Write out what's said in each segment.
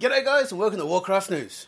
G'day guys and welcome to Warcraft News.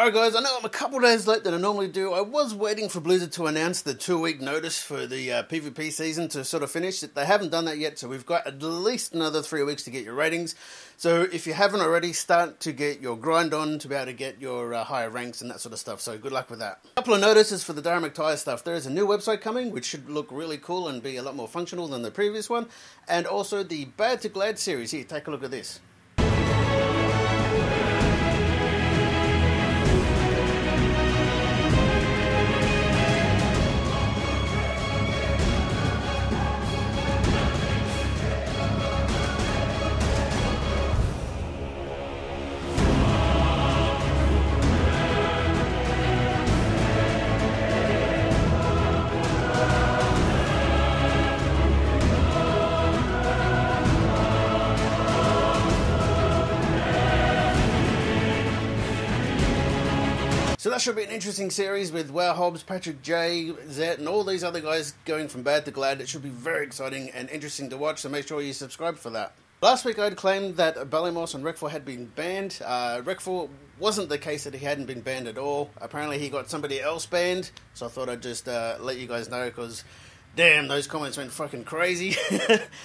Alright guys, I know I'm a couple days late than I normally do. I was waiting for Blizzard to announce the 2-week notice for the PvP season to sort of finish. They haven't done that yet, so we've got at least another 3 weeks to get your ratings. So if you haven't already, start to get your grind on to be able to get your higher ranks and that sort of stuff. So good luck with that. A couple of notices for the Dara Mactire stuff. There is a new website coming, which should look really cool and be a lot more functional than the previous one. And also the Bad to Glad series. Here, take a look at this. So that should be an interesting series with Wow, Hobbs, Patrick J Z, and all these other guys going from bad to glad. It should be very exciting and interesting to watch, so make sure you subscribe for that. Last week I'd claimed that Bailamos and Recfor had been banned. Recfor wasn't the case that he hadn't been banned at all. Apparently he got somebody else banned, so I thought I'd just let you guys know because damn, those comments went fucking crazy.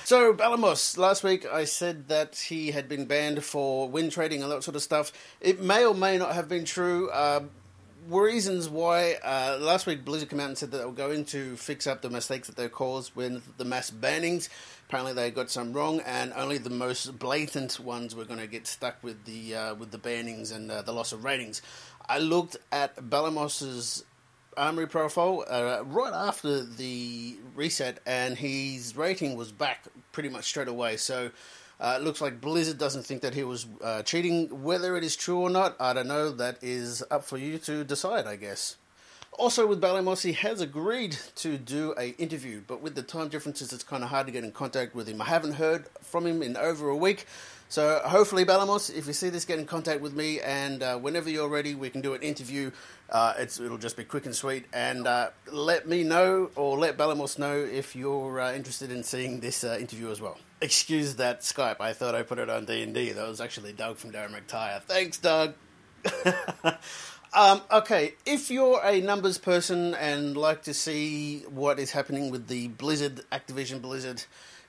So, Bailamos, last week I said that he had been banned for win trading and that sort of stuff. It may or may not have been true. Reasons why last week Blizzard came out and said that they were going to fix up the mistakes that they caused with the mass bannings. Apparently they got some wrong, and only the most blatant ones were going to get stuck with the bannings and the loss of ratings. I looked at Bailamos's armory profile right after the reset, and his rating was back pretty much straight away. So it looks like Blizzard doesn't think that he was cheating. Whether it is true or not, I don't know. That is up for you to decide, I guess. Also with Bailamos, he has agreed to do an interview, but with the time differences, it's kind of hard to get in contact with him. I haven't heard from him in over a week, so hopefully Bailamos, if you see this, get in contact with me, and whenever you're ready, we can do an interview. It'll just be quick and sweet, and let me know, or let Bailamos know if you're interested in seeing this interview as well. Excuse that Skype, I thought I put it on D&D. That was actually Doug from Dara Mactire. Thanks, Doug. Okay, if you're a numbers person and like to see what is happening with the Blizzard, Activision Blizzard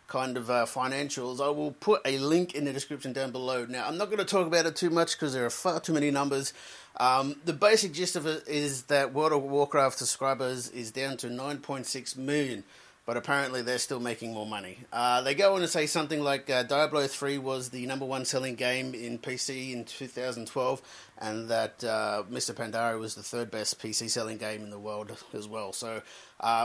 kind of financials, I will put a link in the description down below. Now, I'm not going to talk about it too much because there are far too many numbers. The basic gist of it is that World of Warcraft subscribers is down to 9.6 million. But apparently they're still making more money. They go on to say something like Diablo 3 was the #1 selling game in PC in 2012, and that Mists of Pandaria was the 3rd best PC selling game in the world as well. So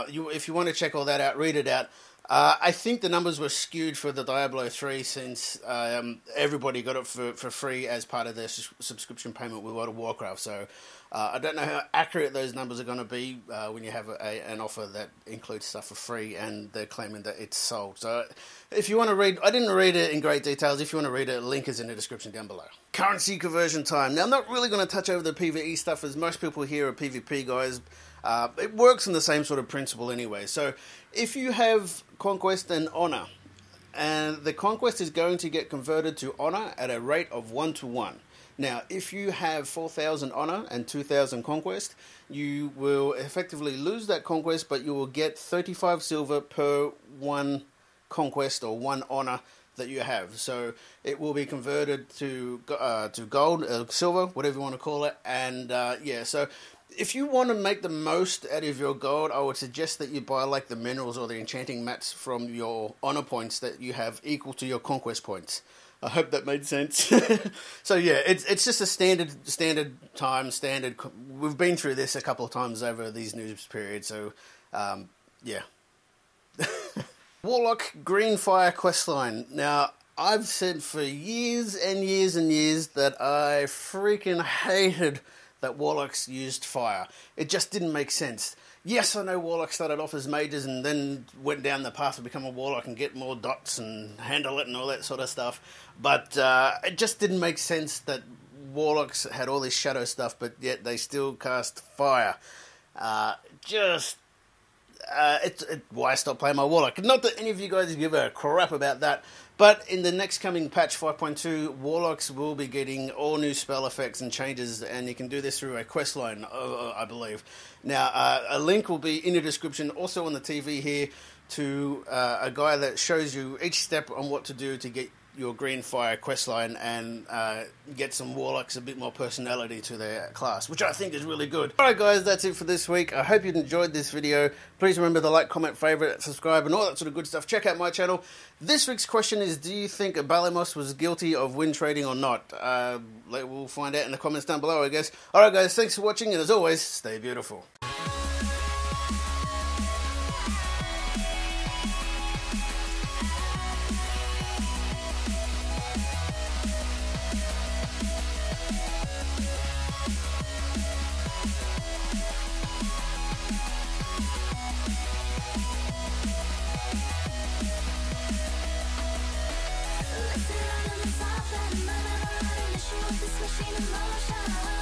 if you want to check all that out, read it out. I think the numbers were skewed for the Diablo 3 since everybody got it for free as part of their subscription payment with World of Warcraft. So I don't know how accurate those numbers are going to be when you have an offer that includes stuff for free and they're claiming that it's sold. So if you want to read, I didn't read it in great details. If you want to read it, link is in the description down below. Currency conversion time. Now, I'm not really going to touch over the PvE stuff as most people here are PvP guys. It works on the same sort of principle anyway. So if you have Conquest and Honor, and the Conquest is going to get converted to Honor at a rate of 1:1. Now, if you have 4,000 Honor and 2,000 Conquest, you will effectively lose that Conquest, but you will get 35 silver per 1 Conquest or 1 Honor that you have. So it will be converted to gold, silver, whatever you want to call it. And yeah, so if you want to make the most out of your gold, I would suggest that you buy like the minerals or the enchanting mats from your honor points that you have equal to your conquest points. I hope that made sense. So yeah, it's just a standard. We've been through this a couple of times over these news periods. So yeah. Warlock Greenfire questline. Now, I've said for years and years and years that I freaking hated that Warlocks used fire. It just didn't make sense. Yes, I know Warlocks started off as mages and then went down the path to become a Warlock and get more dots and handle it and all that sort of stuff, but it just didn't make sense that Warlocks had all this shadow stuff, but yet they still cast fire. Just why I stopped playing my Warlock. Not that any of you guys give a crap about that, but in the next coming patch 5.2, Warlocks will be getting all new spell effects and changes, and you can do this through a quest line, I believe. Now, a link will be in the description, also on the TV here, to a guy that shows you each step on what to do to get your Greenfire questline and get some Warlocks a bit more personality to their class, which I think is really good. Alright guys, that's it for this week. I hope you enjoyed this video. Please remember to like, comment, favourite, subscribe and all that sort of good stuff. Check out my channel. This week's question is, do you think Bailamos was guilty of win trading or not? We'll find out in the comments down below, I guess. Alright guys, thanks for watching and as always, stay beautiful. Machine in motion.